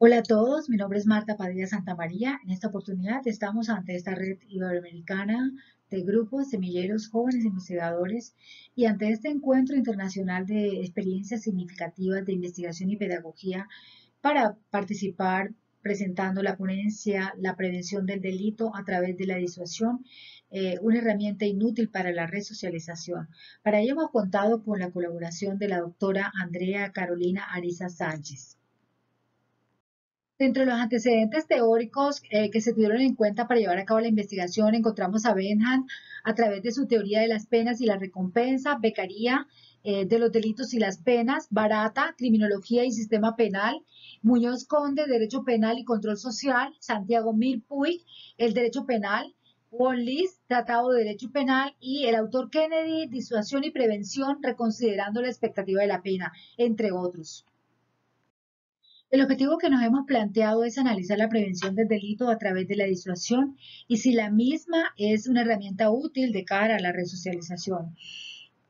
Hola a todos, mi nombre es Marta Padilla Santamaría. En esta oportunidad estamos ante esta red iberoamericana de grupos, semilleros, jóvenes investigadores y ante este encuentro internacional de experiencias significativas de investigación y pedagogía para participar presentando la ponencia La prevención del delito a través de la disuasión, una herramienta inútil para la resocialización. Para ello hemos contado con la colaboración de la doctora Andrea Carolina Ariza Sánchez. Entre los antecedentes teóricos que se tuvieron en cuenta para llevar a cabo la investigación encontramos a Bentham a través de su teoría de las penas y la recompensa, Beccaria de los delitos y las penas, Baratta, criminología y sistema penal, Muñoz Conde, derecho penal y control social, Santiago Mir Puig, el derecho penal, Von Liszt, tratado de derecho penal y el autor Kennedy, disuasión y prevención, reconsiderando la expectativa de la pena, entre otros. El objetivo que nos hemos planteado es analizar la prevención del delito a través de la disuasión y si la misma es una herramienta útil de cara a la resocialización.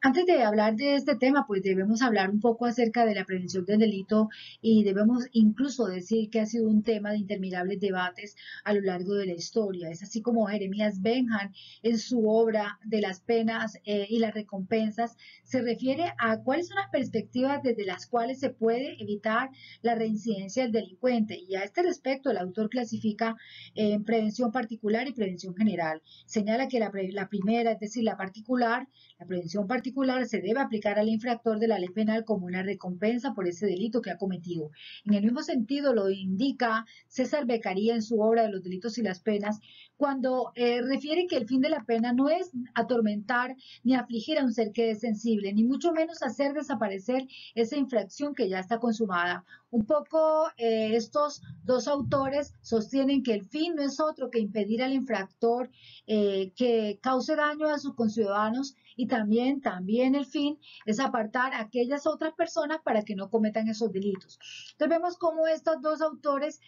Antes de hablar de este tema, pues debemos hablar un poco acerca de la prevención del delito y debemos incluso decir que ha sido un tema de interminables debates a lo largo de la historia. Es así como Jeremías Bentham en su obra de las penas y las recompensas se refiere a cuáles son las perspectivas desde las cuales se puede evitar la reincidencia del delincuente. Y a este respecto, el autor clasifica en prevención particular y prevención general. Señala que la primera, es decir, la particular, la prevención particular se debe aplicar al infractor de la ley penal como una recompensa por ese delito que ha cometido. En el mismo sentido lo indica Cesare Beccaria en su obra de los delitos y las penas, cuando refiere que el fin de la pena no es atormentar ni afligir a un ser que es sensible, ni mucho menos hacer desaparecer esa infracción que ya está consumada. Un poco estos dos autores sostienen que el fin no es otro que impedir al infractor que cause daño a sus conciudadanos y también el fin es apartar a aquellas otras personas para que no cometan esos delitos. Entonces vemos cómo estos dos autores,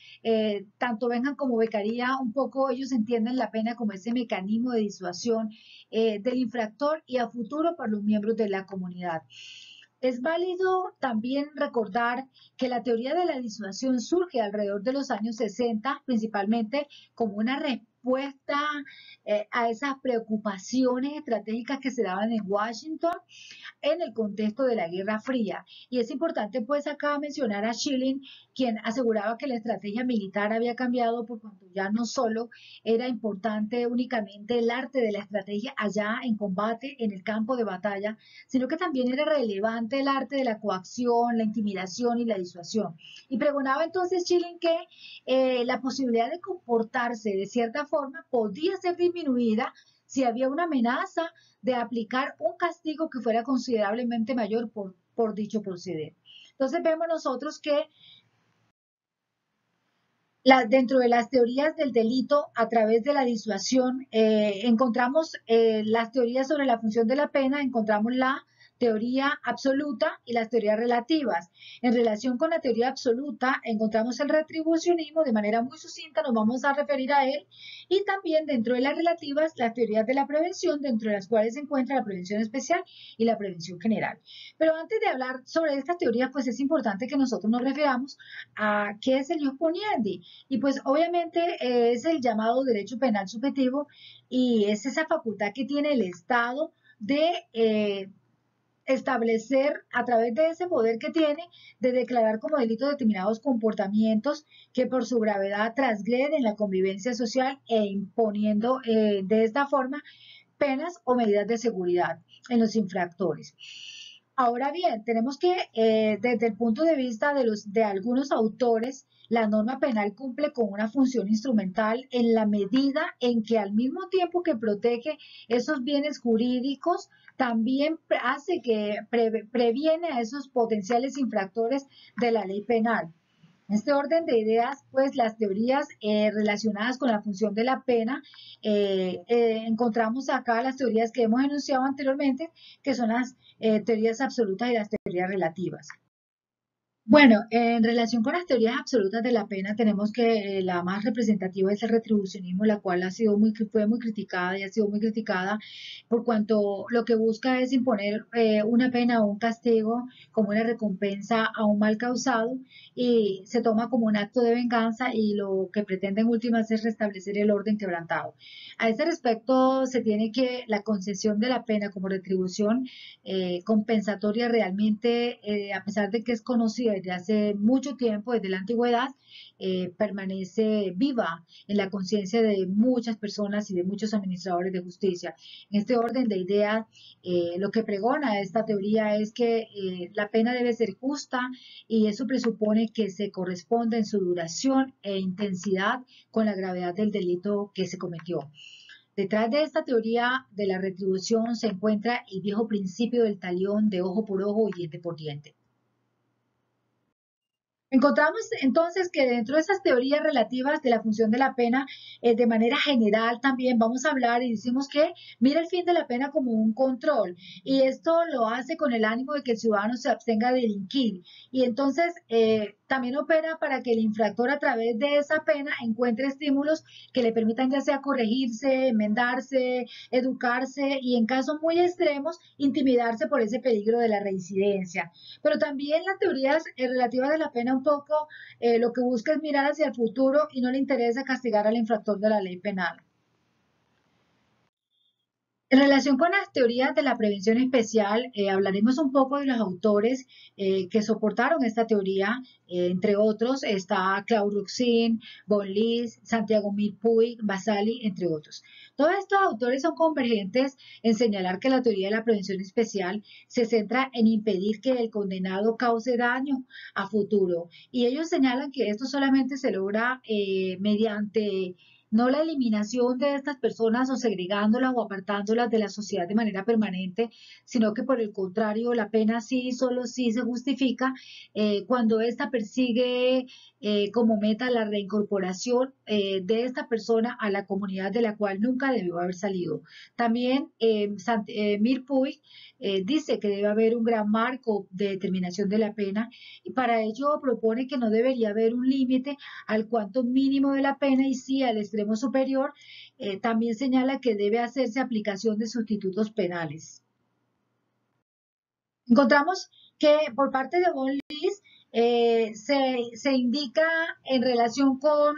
tanto Bentham como Beccaria, un poco ellos entienden la pena como ese mecanismo de disuasión del infractor y a futuro para los miembros de la comunidad. Es válido también recordar que la teoría de la disuasión surge alrededor de los años 60, principalmente como una respuesta a esas preocupaciones estratégicas que se daban en Washington en el contexto de la Guerra Fría. Y es importante pues acá mencionar a Schelling, quien aseguraba que la estrategia militar había cambiado por cuanto ya no solo era importante únicamente el arte de la estrategia allá en combate, en el campo de batalla, sino que también era relevante el arte de la coacción, la intimidación y la disuasión. Y pregonaba entonces Schelling que la posibilidad de comportarse de cierta forma podía ser disminuida si había una amenaza de aplicar un castigo que fuera considerablemente mayor por dicho proceder. Entonces vemos nosotros que dentro de las teorías del delito a través de la disuasión encontramos las teorías sobre la función de la pena, encontramos la teoría absoluta y las teorías relativas. En relación con la teoría absoluta, encontramos el retribucionismo, de manera muy sucinta nos vamos a referir a él, y también dentro de las relativas, las teorías de la prevención, dentro de las cuales se encuentra la prevención especial y la prevención general. Pero antes de hablar sobre estas teorías, pues es importante que nosotros nos referamos a qué es el ius puniendi, y pues obviamente es el llamado derecho penal subjetivo, y es esa facultad que tiene el Estado de establecer a través de ese poder que tiene de declarar como delito determinados comportamientos que por su gravedad transgreden la convivencia social e imponiendo de esta forma penas o medidas de seguridad en los infractores. Ahora bien, tenemos que desde el punto de vista de algunos autores, la norma penal cumple con una función instrumental en la medida en que al mismo tiempo que protege esos bienes jurídicos, también hace que previene a esos potenciales infractores de la ley penal. En este orden de ideas, pues las teorías relacionadas con la función de la pena, encontramos acá las teorías que hemos enunciado anteriormente, que son las teorías absolutas y las teorías relativas. Bueno, en relación con las teorías absolutas de la pena, tenemos que la más representativa es el retribucionismo, la cual fue muy criticada y ha sido muy criticada por cuanto lo que busca es imponer una pena o un castigo como una recompensa a un mal causado y se toma como un acto de venganza y lo que pretende en últimas es restablecer el orden quebrantado. A ese respecto se tiene que la concesión de la pena como retribución compensatoria realmente, a pesar de que es conocida desde hace mucho tiempo, desde la antigüedad, permanece viva en la conciencia de muchas personas y de muchos administradores de justicia. En este orden de ideas, lo que pregona esta teoría es que la pena debe ser justa y eso presupone que se corresponde en su duración e intensidad con la gravedad del delito que se cometió. Detrás de esta teoría de la retribución se encuentra el viejo principio del talión de ojo por ojo y diente por diente. Encontramos entonces que dentro de esas teorías relativas de la función de la pena, de manera general también vamos a hablar y decimos que mira el fin de la pena como un control y esto lo hace con el ánimo de que el ciudadano se abstenga de delinquir y entonces también opera para que el infractor a través de esa pena encuentre estímulos que le permitan ya sea corregirse, enmendarse, educarse y en casos muy extremos intimidarse por ese peligro de la reincidencia. Pero también las teorías relativas de la pena un poco lo que busca es mirar hacia el futuro y no le interesa castigar al infractor de la ley penal. En relación con las teorías de la prevención especial, hablaremos un poco de los autores que soportaron esta teoría. Entre otros está Klaus Roxin, Von Liszt, Santiago Mir Puig, Basali, entre otros. Todos estos autores son convergentes en señalar que la teoría de la prevención especial se centra en impedir que el condenado cause daño a futuro. Y ellos señalan que esto solamente se logra mediante no la eliminación de estas personas o segregándolas o apartándolas de la sociedad de manera permanente, sino que por el contrario la pena solo sí se justifica cuando ésta persigue como meta la reincorporación de esta persona a la comunidad de la cual nunca debió haber salido. También Mir Puig dice que debe haber un gran marco de determinación de la pena y para ello propone que no debería haber un límite al cuanto mínimo de la pena y sí al extremo superior, también señala que debe hacerse aplicación de sustitutos penales. Encontramos que por parte de Von Liszt se indica en relación con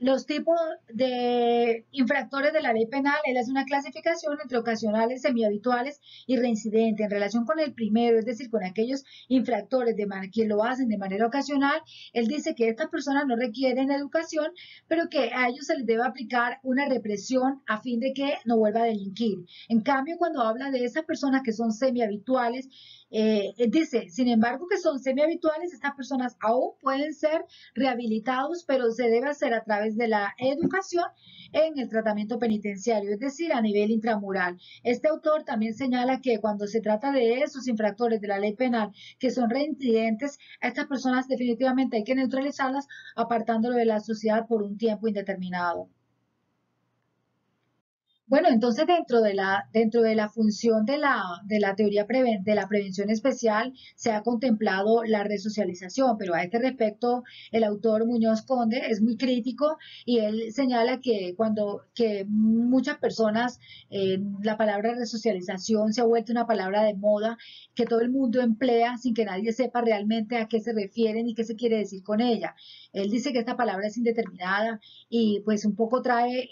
los tipos de infractores de la ley penal, él hace una clasificación entre ocasionales, semihabituales y reincidentes. En relación con el primero, es decir, con aquellos infractores que lo hacen de manera ocasional, él dice que estas personas no requieren educación, pero que a ellos se les debe aplicar una represión a fin de que no vuelva a delinquir. En cambio, cuando habla de esas personas que son semihabituales, dice, sin embargo, que son semihabituales, estas personas aún pueden ser rehabilitados, pero se debe hacer a través de la educación en el tratamiento penitenciario, es decir, a nivel intramural. Este autor también señala que cuando se trata de esos infractores de la ley penal que son reincidentes, a estas personas definitivamente hay que neutralizarlas apartándolo de la sociedad por un tiempo indeterminado. Bueno, entonces dentro de la función de la teoría de la prevención especial se ha contemplado la resocialización, pero a este respecto el autor Muñoz Conde es muy crítico y él señala que muchas personas la palabra resocialización se ha vuelto una palabra de moda que todo el mundo emplea sin que nadie sepa realmente a qué se refieren y qué se quiere decir con ella. Él dice que esta palabra es indeterminada y pues un poco trae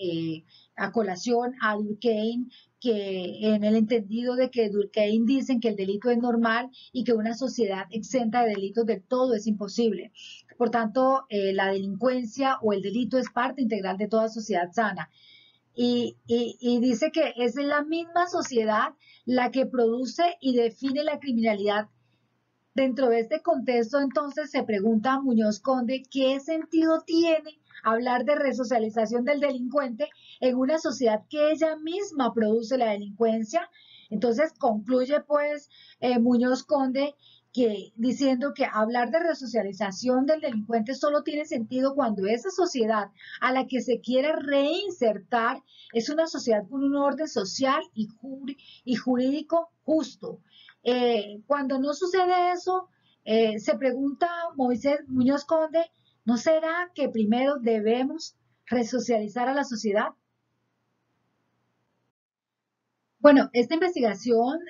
a colación a Durkheim, que en el entendido de que Durkheim dicen que el delito es normal y que una sociedad exenta de delitos del todo es imposible. Por tanto, la delincuencia o el delito es parte integral de toda sociedad sana. Y dice que es la misma sociedad la que produce y define la criminalidad. Dentro de este contexto, entonces, se pregunta a Muñoz Conde qué sentido tiene hablar de resocialización del delincuente en una sociedad que ella misma produce la delincuencia. Entonces concluye pues Muñoz Conde diciendo que hablar de resocialización del delincuente solo tiene sentido cuando esa sociedad a la que se quiere reinsertar es una sociedad con un orden social y jurídico justo. Cuando no sucede eso, Se pregunta Moisés Muñoz Conde, ¿no será que primero debemos resocializar a la sociedad? Bueno, esta investigación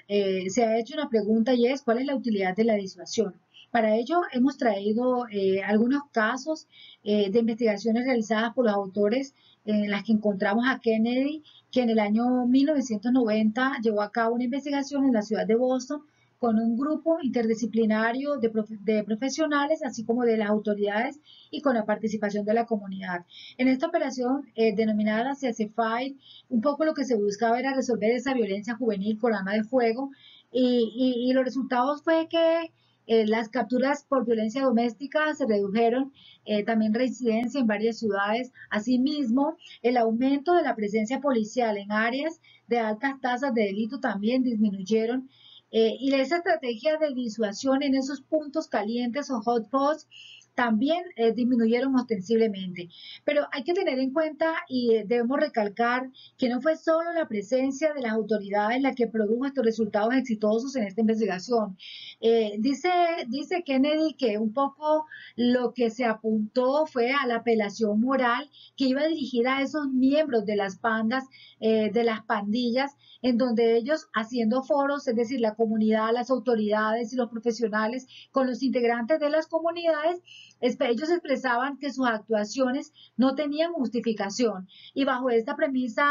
se ha hecho una pregunta y es ¿cuál es la utilidad de la disuasión? Para ello hemos traído algunos casos de investigaciones realizadas por los autores en las que encontramos a Kennedy, que en el año 1990 llevó a cabo una investigación en la ciudad de Boston con un grupo interdisciplinario de profesionales, así como de las autoridades y con la participación de la comunidad. En esta operación denominada CSFI, un poco lo que se buscaba era resolver esa violencia juvenil con arma de fuego y los resultados fue que las capturas por violencia doméstica se redujeron, también reincidencia en varias ciudades. Asimismo, el aumento de la presencia policial en áreas de altas tasas de delito también disminuyeron. Y esa estrategia de disuasión en esos puntos calientes o hotspots también disminuyeron ostensiblemente. Pero hay que tener en cuenta y debemos recalcar que no fue solo la presencia de las autoridades la que produjo estos resultados exitosos en esta investigación. Dice Kennedy que un poco lo que se apuntó fue a la apelación moral que iba dirigida a esos miembros de las pandillas, en donde ellos haciendo foros, es decir, la comunidad, las autoridades y los profesionales con los integrantes de las comunidades, ellos expresaban que sus actuaciones no tenían justificación y bajo esta premisa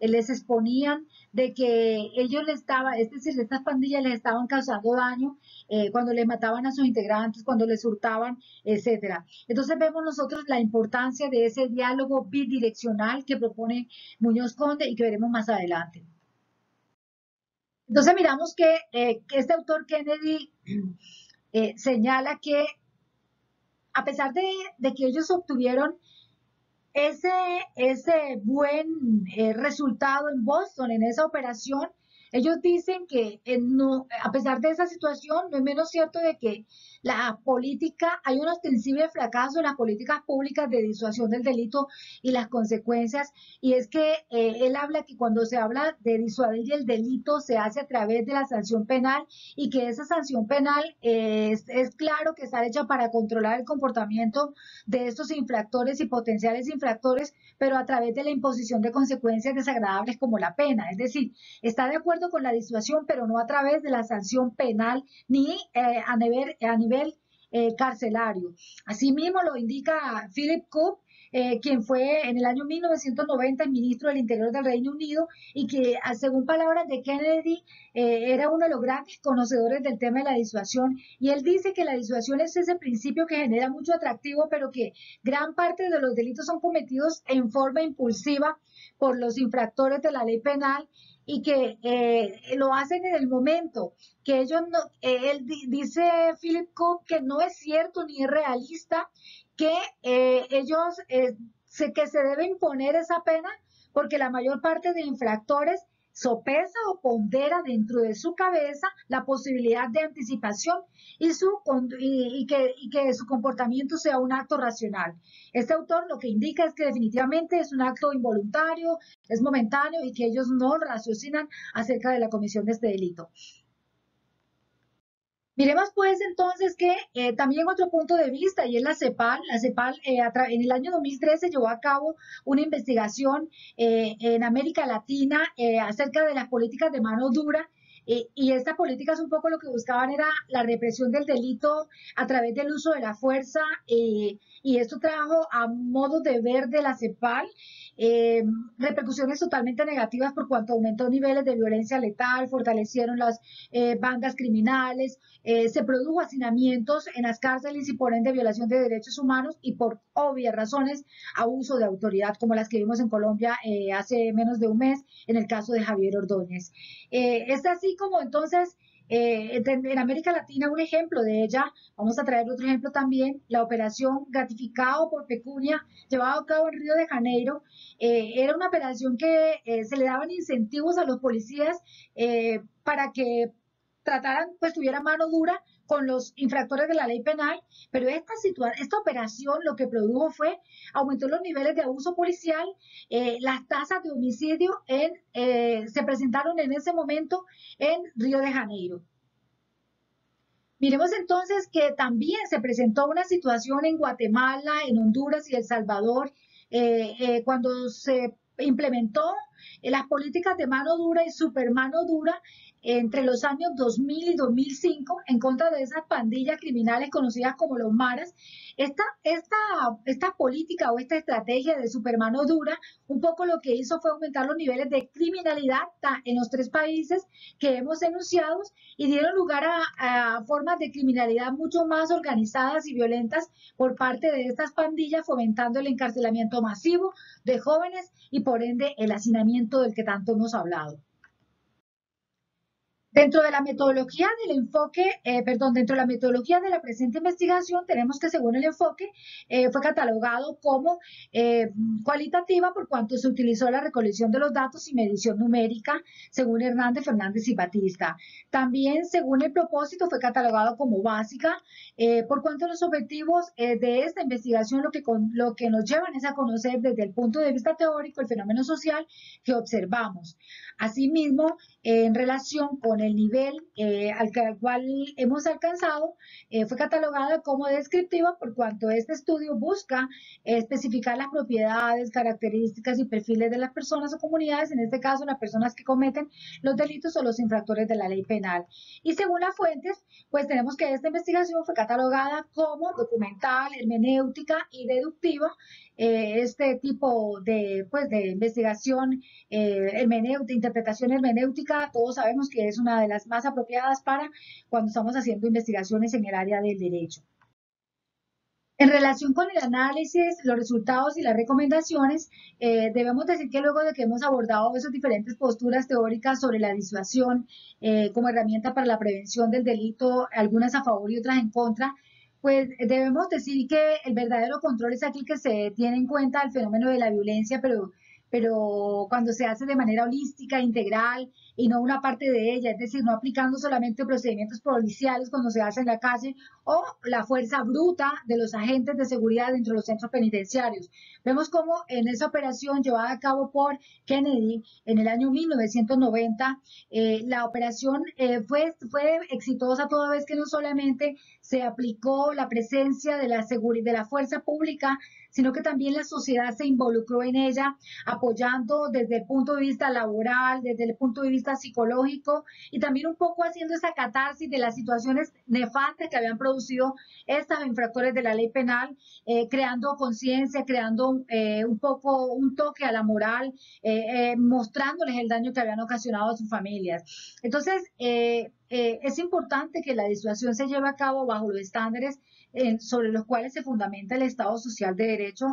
les exponían de que ellos les estaban, es decir, estas pandillas les estaban causando daño cuando les mataban a sus integrantes, cuando les hurtaban, etcétera. Entonces vemos nosotros la importancia de ese diálogo bidireccional que propone Muñoz Conde y que veremos más adelante. Entonces miramos que este autor Kennedy señala que a pesar de que ellos obtuvieron ese buen resultado en Boston, en esa operación, ellos dicen que a pesar de esa situación, no es menos cierto de que hay un ostensible fracaso en las políticas públicas de disuasión del delito y las consecuencias. Y es que él habla que cuando se habla de disuadir el delito se hace a través de la sanción penal y que esa sanción penal es claro que está hecha para controlar el comportamiento de estos infractores y potenciales infractores, pero a través de la imposición de consecuencias desagradables como la pena. Es decir, está de acuerdo con la disuasión, pero no a través de la sanción penal ni a nivel carcelario. Asimismo lo indica Philip Cook, quien fue en el año 1990 el ministro del Interior del Reino Unido y que, según palabras de Kennedy, era uno de los grandes conocedores del tema de la disuasión. Y él dice que la disuasión es ese principio que genera mucho atractivo, pero que gran parte de los delitos son cometidos en forma impulsiva por los infractores de la ley penal y que lo hacen en el momento, que ellos no, dice Philip Cook que no es cierto ni es realista que que se debe imponer esa pena porque la mayor parte de infractores sopesa o pondera dentro de su cabeza la posibilidad de anticipación y que su comportamiento sea un acto racional. Este autor lo que indica es que definitivamente es un acto involuntario, es momentáneo y que ellos no raciocinan acerca de la comisión de este delito. Miremos pues entonces que también otro punto de vista y es la CEPAL. La CEPAL en el año 2013 llevó a cabo una investigación en América Latina acerca de las políticas de mano dura y estas políticas un poco lo que buscaban era la represión del delito a través del uso de la fuerza y esto trajo a modo de ver de la CEPAL repercusiones totalmente negativas por cuanto aumentó niveles de violencia letal, fortalecieron las bandas criminales, se produjo hacinamientos en las cárceles y por ende violación de derechos humanos y por obvias razones abuso de autoridad como las que vimos en Colombia hace menos de un mes en el caso de Javier Ordóñez. Es así como entonces en América Latina un ejemplo de ella, vamos a traer otro ejemplo también, la operación gratificado por pecunia llevada a cabo en Río de Janeiro, era una operación que se le daban incentivos a los policías para que trataran, pues tuviera mano dura con los infractores de la ley penal, pero esta operación lo que produjo fue aumentó los niveles de abuso policial, las tasas de homicidio se presentaron en ese momento en Río de Janeiro. Miremos entonces que también se presentó una situación en Guatemala, en Honduras y El Salvador, cuando se implementó las políticas de mano dura y supermano dura entre los años 2000 y 2005 en contra de esas pandillas criminales conocidas como los Maras. Esta política o esta estrategia de supermano dura un poco lo que hizo fue aumentar los niveles de criminalidad en los tres países que hemos enunciado y dieron lugar a formas de criminalidad mucho más organizadas y violentas por parte de estas pandillas, fomentando el encarcelamiento masivo de jóvenes y por ende el hacinamiento del que tanto hemos hablado. Dentro de la metodología de la presente investigación tenemos que según el enfoque fue catalogado como cualitativa por cuanto se utilizó la recolección de los datos y medición numérica según Hernández, Fernández y Batista. También según el propósito fue catalogado como básica por cuanto a los objetivos de esta investigación lo que nos llevan es a conocer desde el punto de vista teórico el fenómeno social que observamos. Asimismo, en relación con el nivel al cual hemos alcanzado, fue catalogada como descriptiva por cuanto este estudio busca especificar las propiedades, características y perfiles de las personas o comunidades, en este caso las personas que cometen los delitos o los infractores de la ley penal. Y según las fuentes, pues tenemos que esta investigación fue catalogada como documental, hermenéutica y deductiva. Este tipo de investigación, de interpretación hermenéutica, todos sabemos que es una de las más apropiadas para cuando estamos haciendo investigaciones en el área del derecho. En relación con el análisis, los resultados y las recomendaciones, debemos decir que luego de que hemos abordado esas diferentes posturas teóricas sobre la disuasión como herramienta para la prevención del delito, algunas a favor y otras en contra, pues debemos decir que el verdadero control es aquí que se tiene en cuenta el fenómeno de la violencia, pero cuando se hace de manera holística, integral y no una parte de ella, es decir, no aplicando solamente procedimientos policiales cuando se hace en la calle o la fuerza bruta de los agentes de seguridad dentro de los centros penitenciarios. Vemos cómo en esa operación llevada a cabo por Kennedy en el año 1990, la operación fue exitosa toda vez que no solamente se aplicó la presencia de la fuerza pública, sino que también la sociedad se involucró en ella, apoyando desde el punto de vista laboral, desde el punto de vista psicológico y también un poco haciendo esa catarsis de las situaciones nefastas que habían producido estos infractores de la ley penal, creando conciencia, creando un poco un toque a la moral, mostrándoles el daño que habían ocasionado a sus familias. Entonces, es importante que la disuasión se lleve a cabo bajo los estándares sobre los cuales se fundamenta el Estado Social de Derecho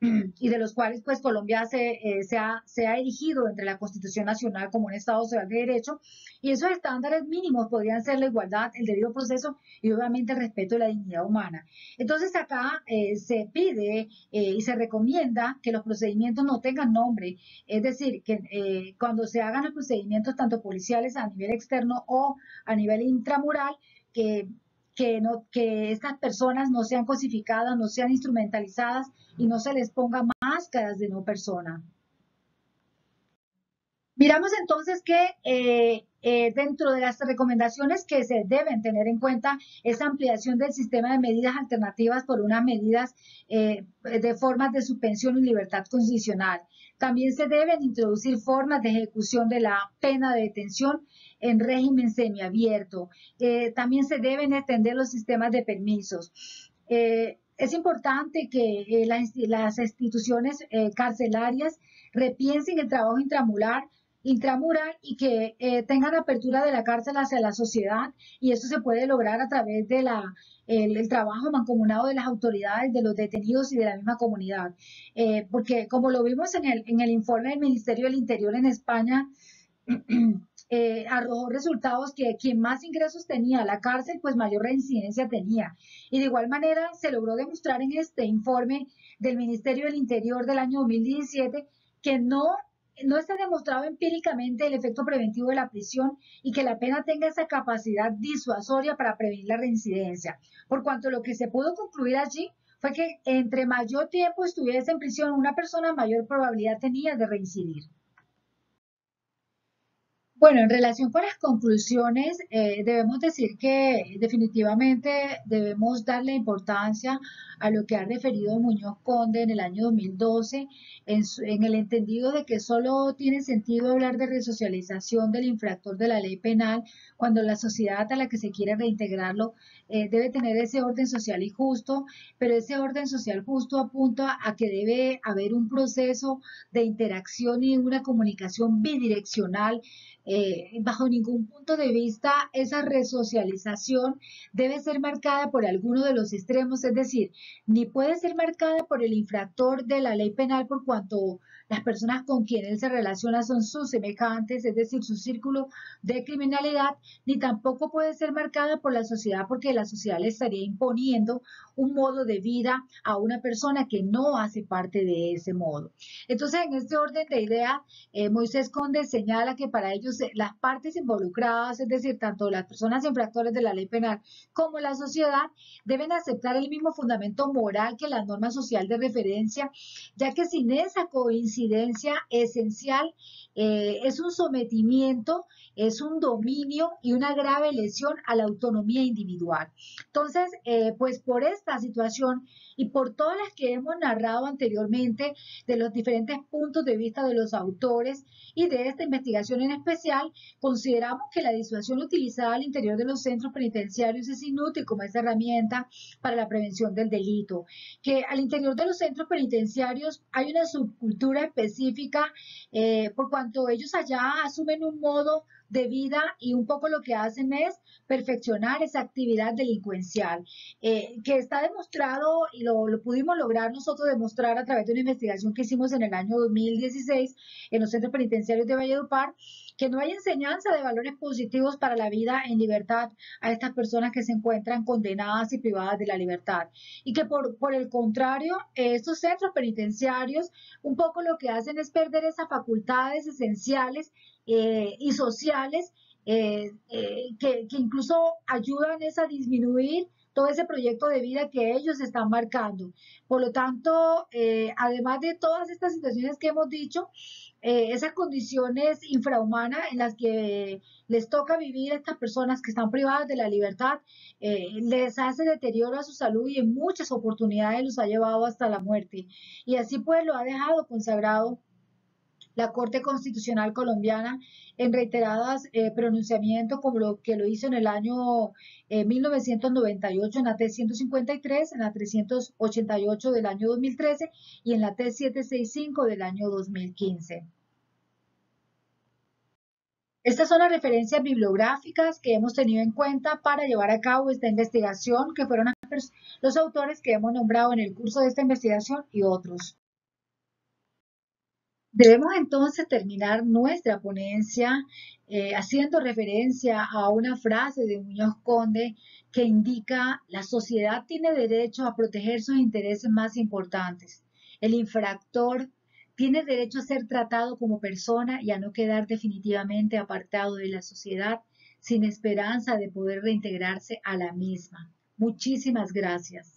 y de los cuales pues Colombia se ha erigido entre la Constitución Nacional como un Estado Social de Derecho, y esos estándares mínimos podrían ser la igualdad, el debido proceso y obviamente el respeto y la dignidad humana. Entonces acá se pide y se recomienda que los procedimientos no tengan nombre, es decir, que cuando se hagan los procedimientos tanto policiales a nivel externo o a nivel intramural, que estas personas no sean cosificadas, no sean instrumentalizadas y no se les ponga máscaras de no persona. Miramos entonces que dentro de las recomendaciones que se deben tener en cuenta es ampliación del sistema de medidas alternativas por unas medidas de formas de suspensión y libertad condicional. También se deben introducir formas de ejecución de la pena de detención en régimen semiabierto. También se deben extender los sistemas de permisos. Es importante que las instituciones carcelarias repiensen el trabajo intramural y que tengan apertura de la cárcel hacia la sociedad, y eso se puede lograr a través de el trabajo mancomunado de las autoridades, de los detenidos y de la misma comunidad, porque como lo vimos en el informe del Ministerio del Interior en España, arrojó resultados que quien más ingresos tenía a la cárcel, pues mayor reincidencia tenía, y de igual manera se logró demostrar en este informe del Ministerio del Interior del año 2017 que no está demostrado empíricamente el efecto preventivo de la prisión y que la pena tenga esa capacidad disuasoria para prevenir la reincidencia. Por cuanto a lo que se pudo concluir allí fue que entre mayor tiempo estuviese en prisión una persona, mayor probabilidad tenía de reincidir. Bueno, en relación con las conclusiones, debemos decir que definitivamente debemos darle importancia a lo que ha referido Muñoz Conde en el año 2012, en el entendido de que solo tiene sentido hablar de resocialización del infractor de la ley penal cuando la sociedad a la que se quiere reintegrarlo debe tener ese orden social y justo, pero ese orden social justo apunta a que debe haber un proceso de interacción y una comunicación bidireccional. Bajo ningún punto de vista esa resocialización debe ser marcada por alguno de los extremos, es decir, ni puede ser marcada por el infractor de la ley penal por cuanto las personas con quien él se relaciona son sus semejantes, es decir, su círculo de criminalidad, ni tampoco puede ser marcada por la sociedad porque la sociedad le estaría imponiendo un modo de vida a una persona que no hace parte de ese modo. Entonces, en este orden de ideas, Moisés Conde señala que para ellos las partes involucradas, es decir, tanto las personas infractores de la ley penal como la sociedad, deben aceptar el mismo fundamento moral que la norma social de referencia, ya que sin esa coincidencia esencial es un sometimiento, es un dominio y una grave lesión a la autonomía individual. Entonces, pues por esta situación y por todas las que hemos narrado anteriormente de los diferentes puntos de vista de los autores y de esta investigación en especial, consideramos que la disuasión utilizada al interior de los centros penitenciarios es inútil como esa herramienta para la prevención del delito, que al interior de los centros penitenciarios hay una subcultura específica por cuanto ellos allá asumen un modo de vida y un poco lo que hacen es perfeccionar esa actividad delincuencial que está demostrado y lo pudimos lograr nosotros demostrar a través de una investigación que hicimos en el año 2016 en los centros penitenciarios de Valledupar, que no hay enseñanza de valores positivos para la vida en libertad a estas personas que se encuentran condenadas y privadas de la libertad y que por el contrario estos centros penitenciarios un poco lo que hacen es perder esas facultades esenciales y sociales que incluso ayudan es a disminuir todo ese proyecto de vida que ellos están marcando. Por lo tanto, además de todas estas situaciones que hemos dicho, esas condiciones infrahumanas en las que les toca vivir a estas personas que están privadas de la libertad, les hace deterioro a su salud y en muchas oportunidades los ha llevado hasta la muerte. Y así pues lo ha dejado consagrado la Corte Constitucional colombiana en reiteradas pronunciamientos, como lo que lo hizo en el año 1998 en la T-153, en la 388 del año 2013 y en la T-765 del año 2015. Estas son las referencias bibliográficas que hemos tenido en cuenta para llevar a cabo esta investigación, que fueron los autores que hemos nombrado en el curso de esta investigación y otros. Debemos entonces terminar nuestra ponencia haciendo referencia a una frase de Muñoz Conde que indica: la sociedad tiene derecho a proteger sus intereses más importantes. El infractor tiene derecho a ser tratado como persona y a no quedar definitivamente apartado de la sociedad sin esperanza de poder reintegrarse a la misma. Muchísimas gracias.